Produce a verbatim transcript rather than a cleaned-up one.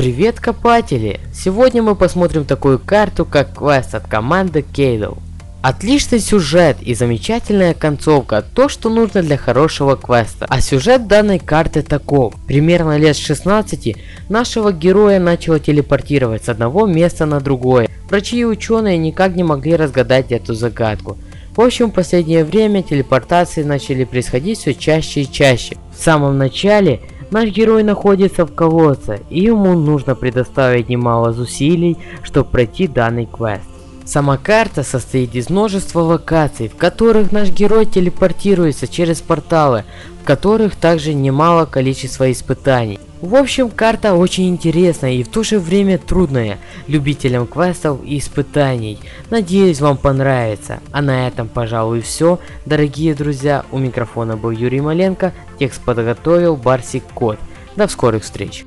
Привет, копатели! Сегодня мы посмотрим такую карту, как квест от команды Кейдл. Отличный сюжет и замечательная концовка, то что нужно для хорошего квеста. А сюжет данной карты таков. Примерно лет с шестнадцати нашего героя начало телепортировать с одного места на другое. Врачи и ученые никак не могли разгадать эту загадку. В общем, в последнее время телепортации начали происходить все чаще и чаще. В самом начале наш герой находится в колодце, и ему нужно предоставить немало усилий, чтобы пройти данный квест. Сама карта состоит из множества локаций, в которых наш герой телепортируется через порталы, в которых также немало количества испытаний. В общем, карта очень интересная и в то же время трудная любителям квестов и испытаний. Надеюсь, вам понравится. А на этом, пожалуй, все. Дорогие друзья, у микрофона был Юрий Маленко, текст подготовил Барсик Код. До скорых встреч!